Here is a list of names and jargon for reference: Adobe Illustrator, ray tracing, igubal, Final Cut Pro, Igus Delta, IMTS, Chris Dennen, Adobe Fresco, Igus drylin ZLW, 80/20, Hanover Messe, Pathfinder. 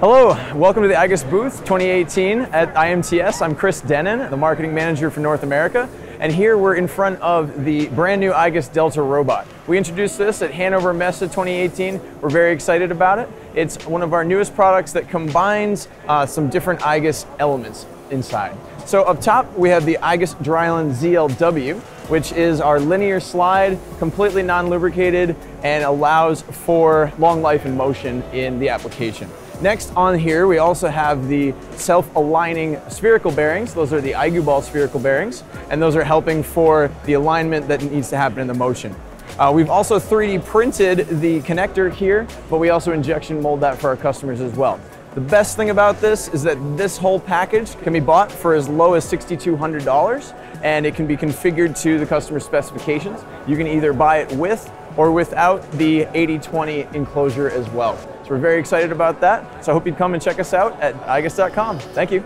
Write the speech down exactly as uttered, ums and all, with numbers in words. Hello, welcome to the Igus booth twenty eighteen at I M T S. I'm Chris Dennen, the marketing manager for North America, and here we're in front of the brand new Igus Delta robot. We introduced this at Hanover Messe twenty eighteen. We're very excited about it. It's one of our newest products that combines uh, some different Igus elements inside. So up top, we have the Igus drylin Z L W, which is our linear slide, completely non-lubricated, and allows for long life and motion in the application. Next on here, we also have the self-aligning spherical bearings. Those are the igubal spherical bearings, and those are helping for the alignment that needs to happen in the motion. Uh, we've also three D printed the connector here, but we also injection mold that for our customers as well. The best thing about this is that this whole package can be bought for as low as six thousand two hundred dollars, and it can be configured to the customer specifications. You can either buy it with or without the eighty twenty enclosure as well. So we're very excited about that. So I hope you'd come and check us out at igus dot com. Thank you.